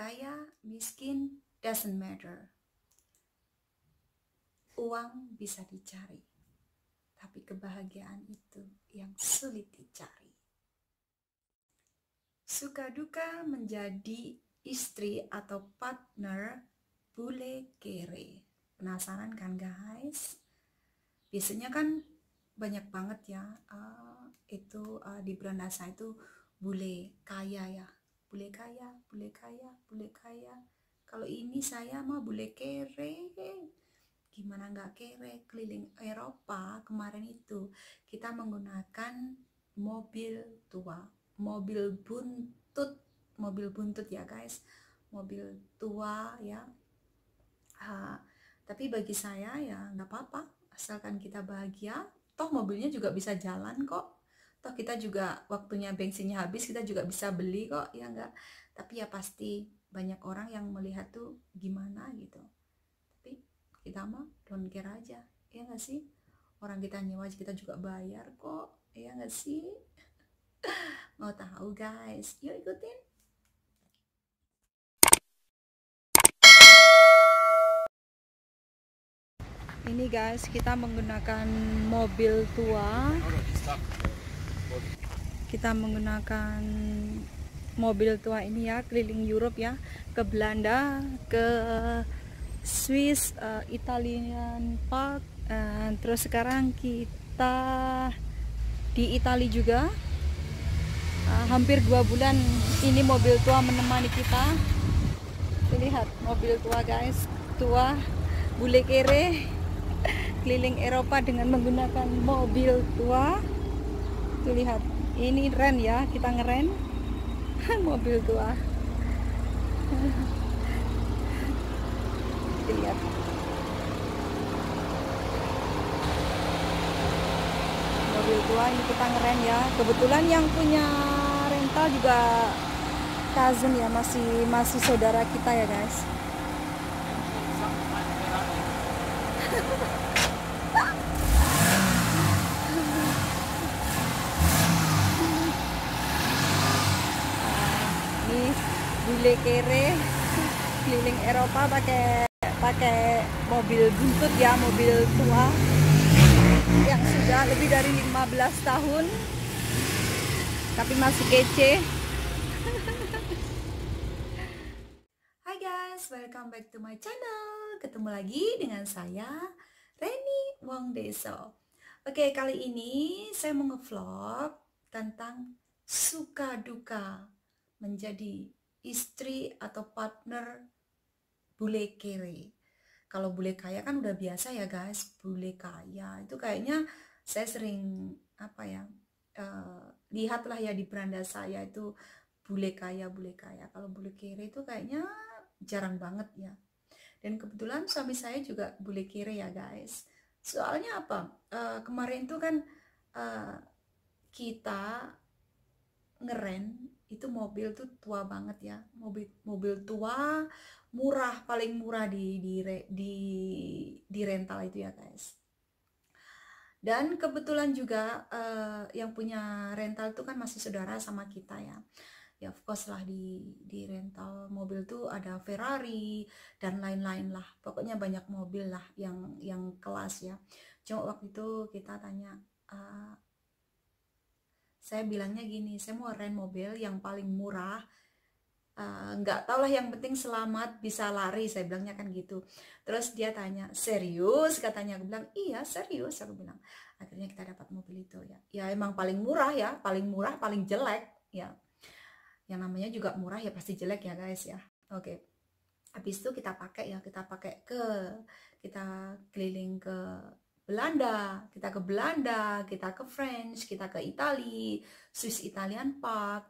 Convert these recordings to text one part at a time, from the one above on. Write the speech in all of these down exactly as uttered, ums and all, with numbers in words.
Kaya, miskin, doesn't matter. Uang bisa dicari, tapi kebahagiaan itu yang sulit dicari. Suka duka menjadi istri atau partner bule kere. Penasaran kan guys? Biasanya kan banyak banget ya, uh, itu uh, di Belanda saya itu bule kaya ya. Bule kaya, bule kaya, bule kaya. Kalau ini saya mah bule kere. Gimana nggak kere, keliling Eropa kemarin itu kita menggunakan mobil tua, mobil buntut, mobil buntut ya guys, mobil tua ya. Uh, tapi bagi saya ya nggak apa-apa, asalkan kita bahagia, toh mobilnya juga bisa jalan kok, toh kita juga waktunya bensinnya habis kita juga bisa beli kok ya nggak. Tapi ya pasti banyak orang yang melihat tuh gimana gitu. Kita mah don't care aja, ya nggak sih? Orang kita nyewa aja kita juga bayar kok, ya nggak sih? Mau tahu guys? Yuk ikutin. Ini guys, kita menggunakan mobil tua. Kita menggunakan mobil tua ini ya, keliling Europe ya, ke Belanda, ke Swiss, uh, Italian Park, uh, terus sekarang kita di Italia juga. Uh, hampir dua bulan ini mobil tua menemani kita. Lihat mobil tua guys, tua bule kere keliling Eropa dengan menggunakan mobil tua. Tuh lihat, ini rem ya, kita ngeren mobil tua. Lihat mobil tua ini kita ngeren ya. Kebetulan yang punya rental juga cousin ya, masih masih saudara kita ya guys. Ini bule kere keliling Eropa pakai pakai mobil buntut ya, mobil tua yang sudah lebih dari lima belas tahun tapi masih kece. Hai guys, welcome back to my channel. Ketemu lagi dengan saya Renny Wong Ndeso. Oke, kali ini saya mau nge-vlog tentang suka duka menjadi istri atau partner bule kere. Kalau bule kaya kan udah biasa ya guys, bule kaya itu kayaknya saya sering apa ya, uh, lihatlah ya di beranda saya itu bule kaya, bule kaya. Kalau bule kere itu kayaknya jarang banget ya. Dan kebetulan suami saya juga bule kere ya guys. Soalnya apa? Uh, kemarin tuh kan uh, kita ngeren itu mobil tuh tua banget ya, mobil mobil tua murah, paling murah di di di, di rental itu ya guys. Dan kebetulan juga uh, yang punya rental itu kan masih saudara sama kita ya. Ya of course lah di di rental mobil tuh ada Ferrari dan lain-lain lah. Pokoknya banyak mobil lah yang yang kelas ya. Cuma waktu itu kita tanya, uh, saya bilangnya gini, saya mau rent mobil yang paling murah, uh, nggak tau lah yang penting selamat bisa lari, saya bilangnya kan gitu. Terus dia tanya, serius? Katanya, aku bilang, iya serius, aku bilang. Akhirnya kita dapat mobil itu ya. Ya emang paling murah ya, paling murah, paling jelek ya. Yang namanya juga murah ya pasti jelek ya guys ya. Oke, habis itu kita pakai ya, kita pakai ke, kita keliling ke Belanda, kita ke Belanda, kita ke French, kita ke Italia, Swiss Italian Park,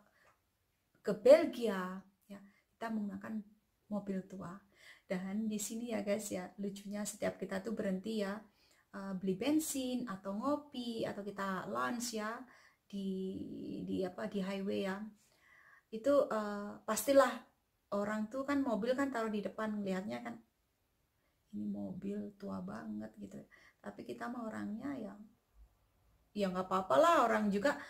ke Belgia, ya kita menggunakan mobil tua. Dan di sini ya guys ya, lucunya setiap kita tuh berhenti ya, uh, beli bensin atau ngopi atau kita lunch ya di di apa di highway ya, itu uh, pastilah orang tuh kan mobil kan taruh di depan, melihatnya kan ini mobil tua banget gitu. Tapi kita mah orangnya yang ya nggak apa-apa lah, orang juga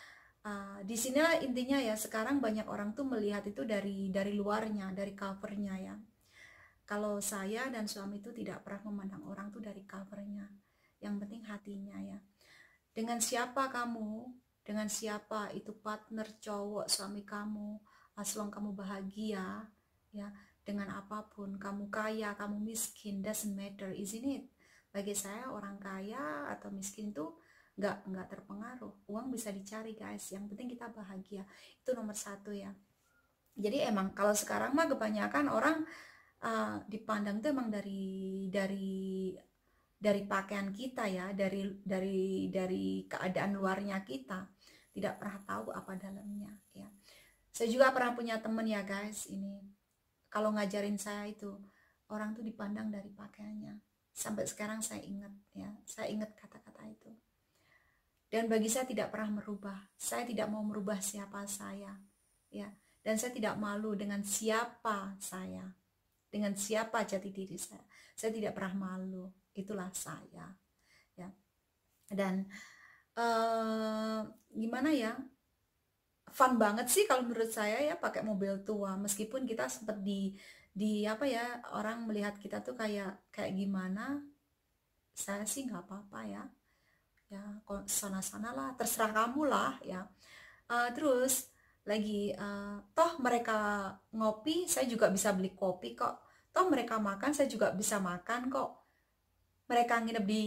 Uh, di sini intinya ya, sekarang banyak orang tuh melihat itu dari dari luarnya, dari covernya ya. Kalau saya dan suami itu tidak pernah memandang orang tuh dari covernya, yang penting hatinya ya. Dengan siapa kamu, dengan siapa itu partner cowok suami kamu, asal kamu bahagia ya, dengan apapun, kamu kaya, kamu miskin, doesn't matter, isn't it? Bagi saya orang kaya atau miskin tuh nggak nggak terpengaruh. Uang bisa dicari guys, yang penting kita bahagia, itu nomor satu ya. Jadi emang kalau sekarang mah kebanyakan orang uh, dipandang tuh emang dari dari dari pakaian kita ya, dari dari dari keadaan luarnya kita, tidak pernah tahu apa dalamnya ya. Saya juga pernah punya temen ya guys, ini kalau ngajarin saya itu orang tuh dipandang dari pakaiannya. Sampai sekarang saya ingat ya, saya ingat kata-kata itu. Dan bagi saya tidak pernah merubah, saya tidak mau merubah siapa saya ya, dan saya tidak malu dengan siapa saya, dengan siapa jati diri saya. Saya tidak pernah malu, itulah saya ya. Dan eh, gimana ya, fun banget sih kalau menurut saya ya pakai mobil tua, meskipun kita sempat di di apa ya, orang melihat kita tuh kayak kayak gimana. Saya sih nggak apa-apa ya, ya sana-sana lah, terserah kamu lah ya. Uh, terus lagi uh, toh mereka ngopi saya juga bisa beli kopi kok, toh mereka makan saya juga bisa makan kok, mereka nginep di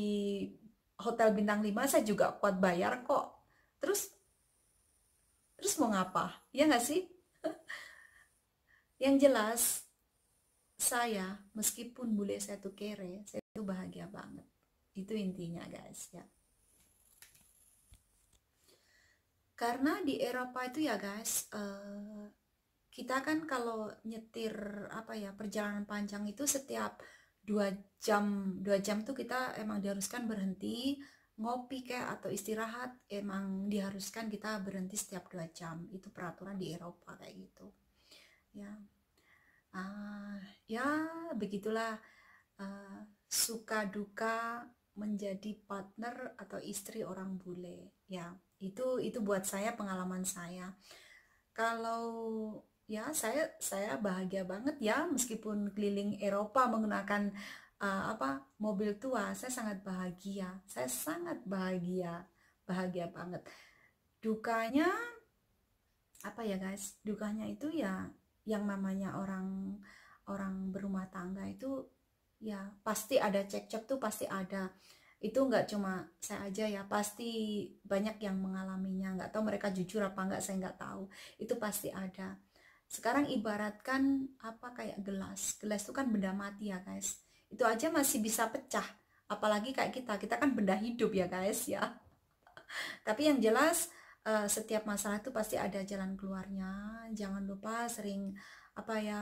hotel bintang lima saya juga kuat bayar kok. Terus terus mau ngapa ya, nggak sih? Yang jelas saya, meskipun bule saya tuh kere, saya tuh bahagia banget, itu intinya guys ya. Karena di Eropa itu ya guys, uh, kita kan kalau nyetir apa ya, perjalanan panjang itu setiap dua jam, dua jam tuh kita emang diharuskan berhenti ngopi kayak atau istirahat, emang diharuskan kita berhenti setiap dua jam, itu peraturan di Eropa kayak gitu ya. Uh, ya begitulah uh, suka duka menjadi partner atau istri orang bule ya. Itu itu buat saya, pengalaman saya. Kalau ya saya saya bahagia banget ya, meskipun keliling Eropa menggunakan uh, apa mobil tua, saya sangat bahagia, saya sangat bahagia, bahagia banget. Dukanya apa ya guys? Dukanya itu ya yang namanya orang orang berumah tangga itu ya pasti ada cekcok tuh, pasti ada. Itu nggak cuma saya aja ya, pasti banyak yang mengalaminya, nggak tahu mereka jujur apa nggak, saya nggak tahu, itu pasti ada. Sekarang ibaratkan apa, kayak gelas, gelas itu kan benda mati ya guys, itu aja masih bisa pecah, apalagi kayak kita, kita kan benda hidup ya guys ya. Tapi yang jelas setiap masalah itu pasti ada jalan keluarnya. Jangan lupa sering apa ya,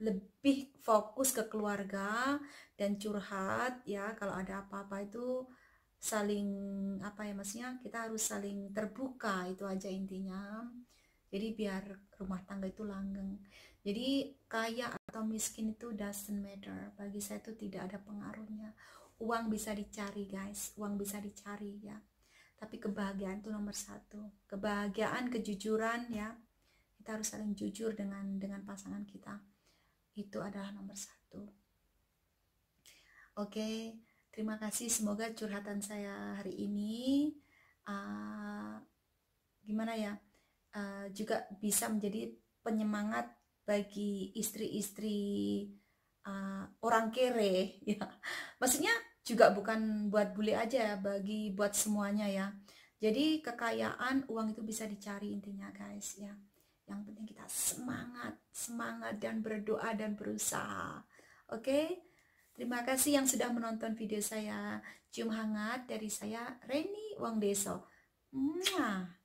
lebih fokus ke keluarga dan curhat ya. Kalau ada apa-apa itu saling apa ya, maksudnya kita harus saling terbuka, itu aja intinya. Jadi biar rumah tangga itu langgeng. Jadi kaya atau miskin itu doesn't matter, bagi saya itu tidak ada pengaruhnya. Uang bisa dicari guys, uang bisa dicari ya, tapi kebahagiaan itu nomor satu. Kebahagiaan, kejujuran ya, kita harus saling jujur dengan dengan pasangan kita, itu adalah nomor satu. Oke, terima kasih. Semoga curhatan saya hari ini uh, gimana ya, uh, juga bisa menjadi penyemangat bagi istri-istri uh, orang kere ya. Maksudnya juga bukan buat bule aja, bagi buat semuanya ya. Jadi kekayaan, uang itu bisa dicari intinya guys ya. Yang penting kita semangat, semangat dan berdoa dan berusaha. Oke, terima kasih yang sudah menonton video saya. Cium hangat dari saya, Renny Wong Ndeso. Mwah.